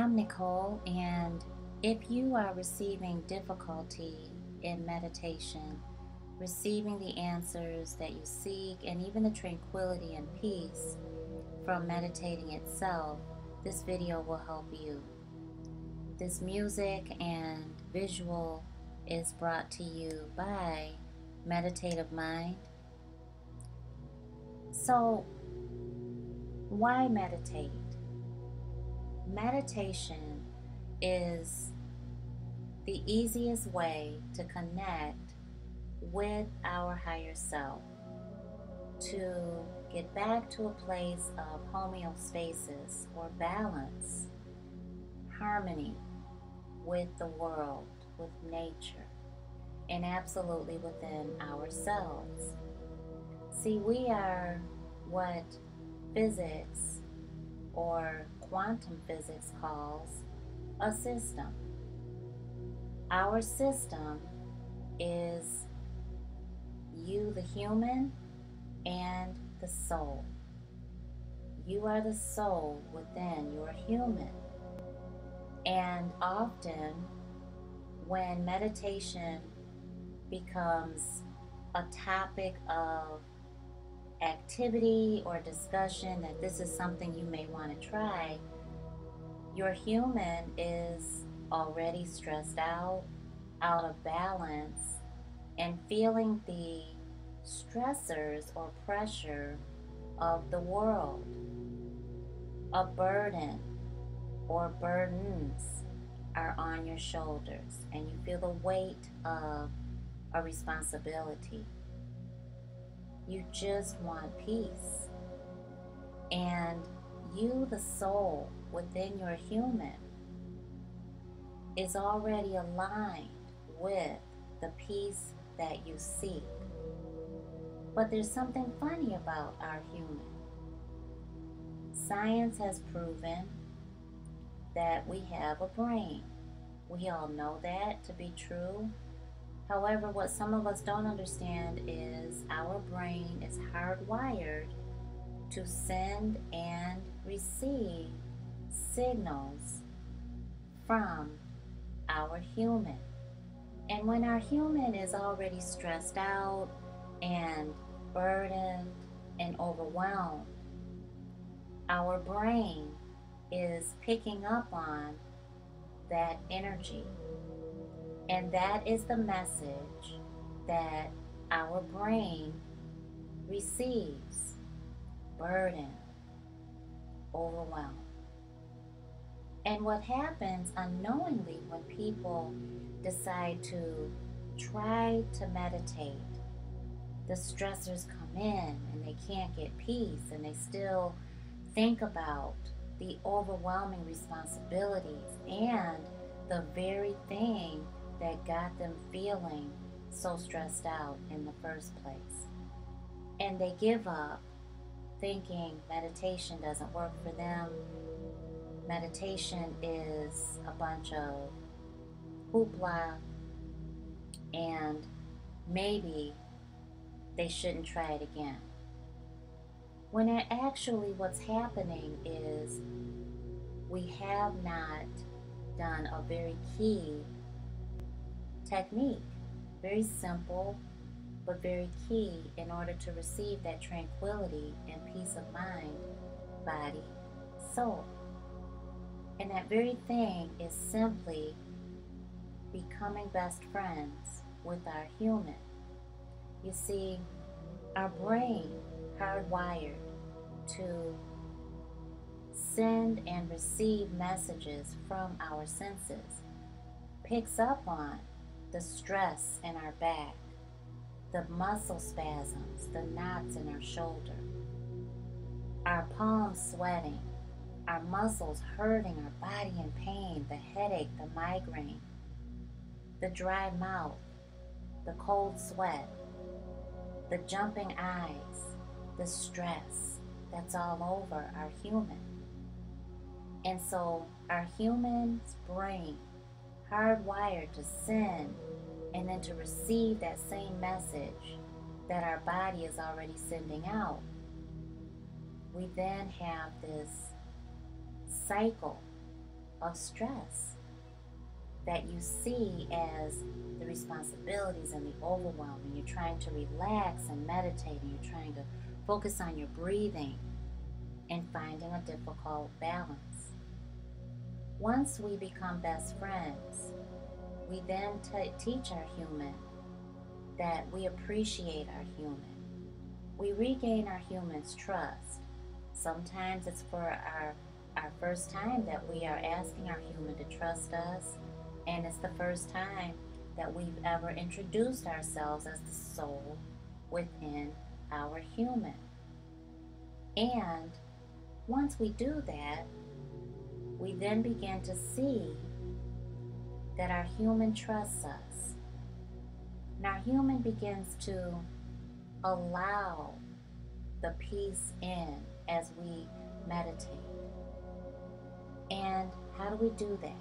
I'm Nicole, and if you are receiving difficulty in meditation, receiving the answers that you seek, and even the tranquility and peace from meditating itself, this video will help you. This music and visual is brought to you by Meditative Mind. So, why meditate? Meditation is the easiest way to connect with our higher self, to get back to a place of homeostasis or balance, harmony with the world, with nature, and absolutely within ourselves. See, we are what physics or quantum physics calls a system. Our system is you, the human, and the soul. You are the soul within, you are human. And often when meditation becomes a topic of activity or discussion that this is something you may want to try, your human is already stressed out, out of balance, and feeling the stressors or pressure of the world, a burden or burdens are on your shoulders, and you feel the weight of a responsibility. You just want peace. And you, the soul within your human, is already aligned with the peace that you seek. But there's something funny about our human. Science has proven that we have a brain. We all know that to be true. However, what some of us don't understand is our brain is hardwired to send and receive signals from our human. And when our human is already stressed out and burdened and overwhelmed, our brain is picking up on that energy. And that is the message that our brain receives: burden, overwhelm. And what happens unknowingly when people decide to try to meditate, the stressors come in and they can't get peace, and they still think about the overwhelming responsibilities and the very thing that got them feeling so stressed out in the first place. And they give up, thinking meditation doesn't work for them. Meditation is a bunch of hoopla, and maybe they shouldn't try it again. When actually what's happening is we have not done a very key technique, very simple but very key, in order to receive that tranquility and peace of mind, body, soul. And that very thing is simply becoming best friends with our human. You see, our brain hardwired to send and receive messages from our senses picks up on the stress in our back, the muscle spasms, the knots in our shoulder, our palms sweating, our muscles hurting, our body in pain, the headache, the migraine, the dry mouth, the cold sweat, the jumping eyes, the stress that's all over our human. And so our human's brain hardwired to send and then to receive that same message that our body is already sending out. We then have this cycle of stress that you see as the responsibilities and the overwhelm, and you're trying to relax and meditate, and you're trying to focus on your breathing and finding a difficult balance. Once we become best friends, we then teach our human that we appreciate our human. We regain our human's trust. Sometimes it's for our first time that we are asking our human to trust us, and it's the first time that we've ever introduced ourselves as the soul within our human. And once we do that, we then begin to see that our human trusts us. And our human begins to allow the peace in as we meditate. And how do we do that?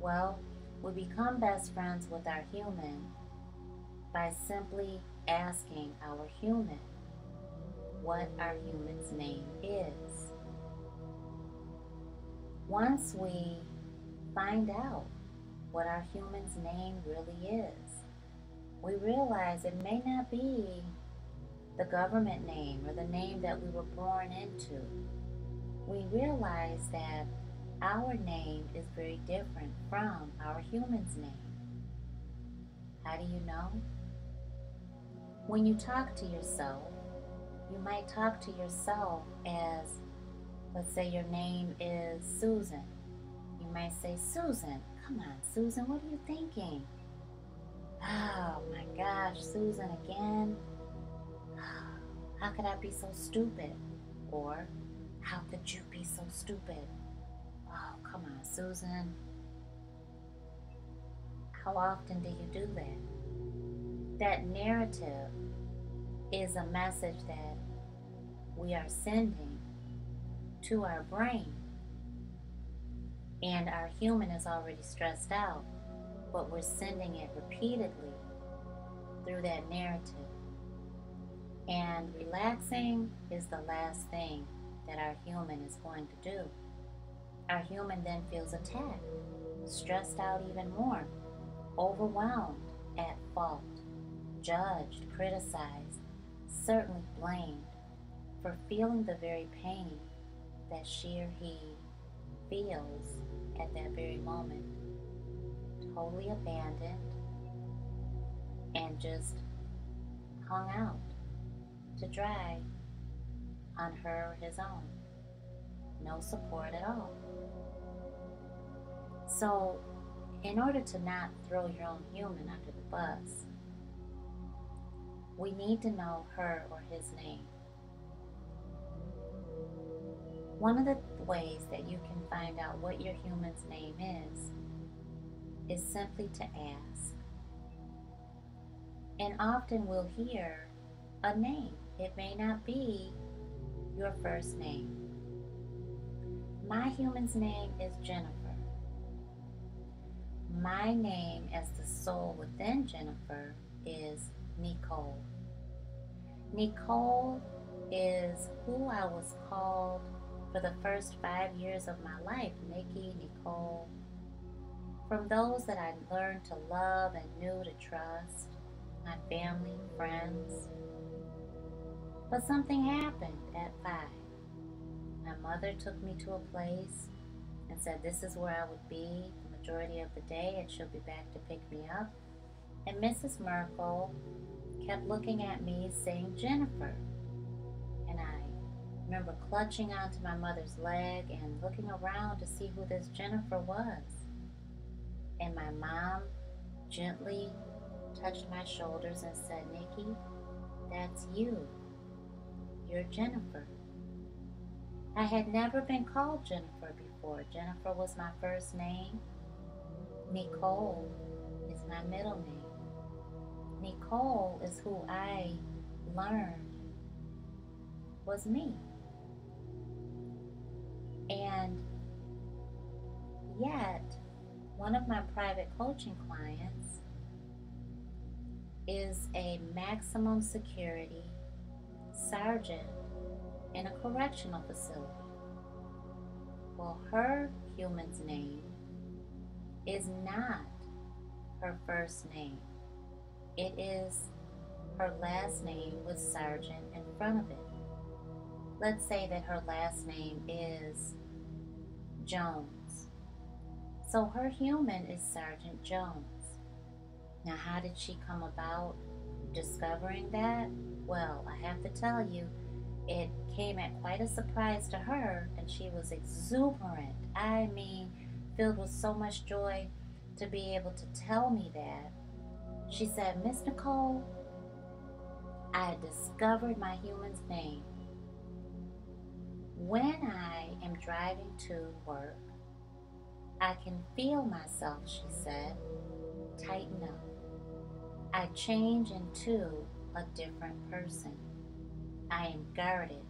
Well, we become best friends with our human by simply asking our human what our human's name is. Once we find out what our human's name really is, we realize it may not be the government name or the name that we were born into. We realize that our name is very different from our human's name. How do you know? When you talk to yourself, you might talk to yourself as, let's say your name is Susan. You might say, Susan, come on, Susan, what are you thinking? Oh my gosh, Susan again? How could I be so stupid? Or, how could you be so stupid? Oh, come on, Susan. How often do you do that? That narrative is a message that we are sending to our brain. And our human is already stressed out, but we're sending it repeatedly through that narrative. And relaxing is the last thing that our human is going to do. Our human then feels attacked, stressed out even more, overwhelmed, at fault, judged, criticized, certainly blamed for feeling the very pain that she or he feels at that very moment. Totally abandoned and just hung out to dry on her or his own. No support at all. So, in order to not throw your own human under the bus, we need to know her or his name. One of the ways that you can find out what your human's name is simply to ask. And often we'll hear a name. It may not be your first name. My human's name is Jennifer. My name as the soul within Jennifer is Nicole. Nicole is who I was called for the first 5 years of my life. Nikki, Nicole. From those that I learned to love and knew to trust, my family, friends. But something happened at 5. My mother took me to a place and said this is where I would be the majority of the day and she'll be back to pick me up. And Mrs. Merkel kept looking at me saying, Jennifer. And I remember clutching onto my mother's leg and looking around to see who this Jennifer was. And my mom gently touched my shoulders and said, Nikki, that's you. You're Jennifer. I had never been called Jennifer before. Jennifer was my first name. Nicole is my middle name. Nicole is who I learned was me. And yet, one of my private coaching clients is a maximum security sergeant in a correctional facility. Well, or her human's name is not her first name. It is her last name with Sergeant in front of it. Let's say that her last name is Jones. So her human is Sergeant Jones. Now, how did she come about discovering that? Well, I have to tell you, it came at quite a surprise to her, and she was exuberant. I mean, filled with so much joy to be able to tell me that. She said, "Miss Nicole, I discovered my human's name. When I am driving to work, I can feel myself," she said, "tighten up. I change into a different person. I am guarded."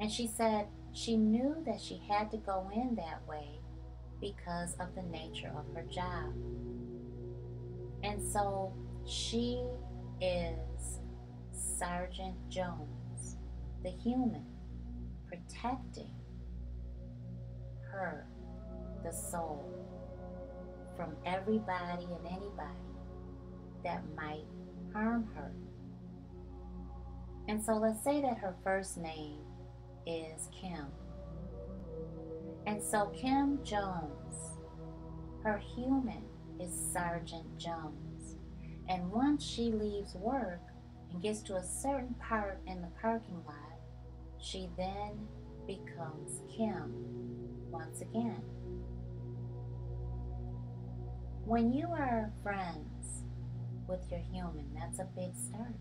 And she said she knew that she had to go in that way because of the nature of her job. And so she is Sergeant Jones, the human, protecting her, the soul, from everybody and anybody that might harm her. And so let's say that her first name is Kim. And so Kim Jones, her human is Sergeant Jones. And once she leaves work and gets to a certain part in the parking lot, she then becomes Kim once again. When you are friends with your human, that's a big start.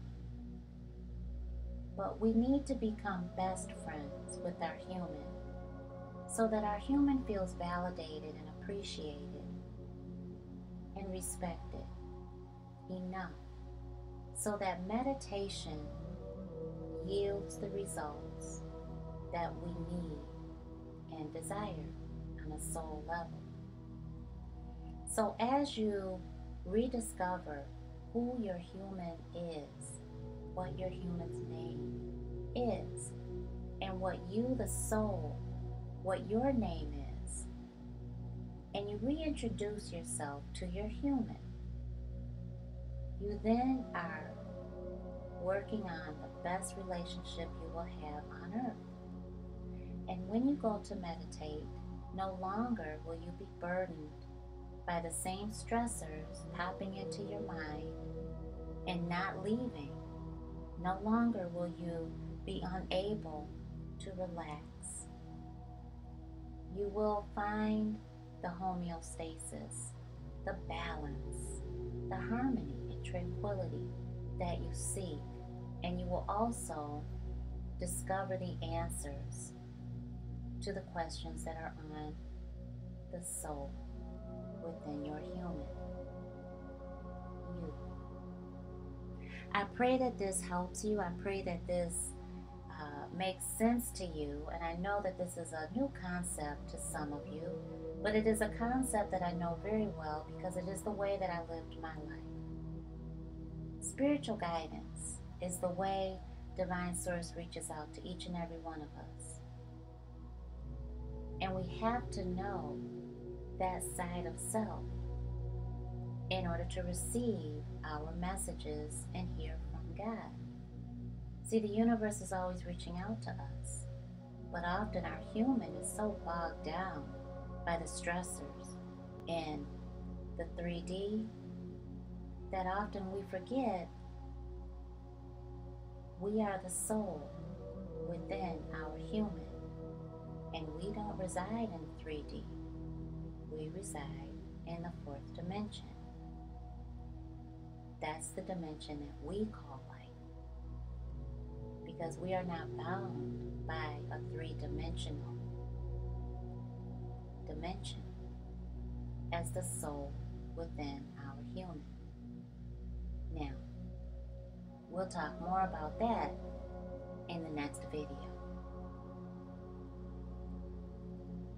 But we need to become best friends with our human so that our human feels validated and appreciated and respected enough so that meditation yields the results that we need and desire on a soul level. So as you rediscover who your human is, what your human's name is, and what you, the soul, what your name is, and you reintroduce yourself to your human, you then are working on the best relationship you will have on earth. And when you go to meditate, no longer will you be burdened by the same stressors popping into your mind and not leaving. No longer will you be unable to relax. You will find the homeostasis, the balance, the harmony and tranquility that you seek. And you will also discover the answers to the questions that are on the soul within your human. You. I pray that this helps you. I pray that this makes sense to you. And I know that this is a new concept to some of you, but it is a concept that I know very well because it is the way that I lived my life. Spiritual guidance is the way Divine Source reaches out to each and every one of us. And we have to know that side of self in order to receive our messages and hear from God. See, the universe is always reaching out to us, but often our human is so bogged down by the stressors in the 3D that often we forget we are the soul within our human, and we don't reside in 3D. We reside in the 4th dimension. That's the dimension that we call life, because we are not bound by a 3-dimensional dimension as the soul within our human. Now, we'll talk more about that in the next video.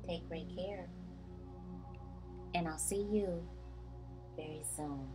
Take great care, and I'll see you very soon.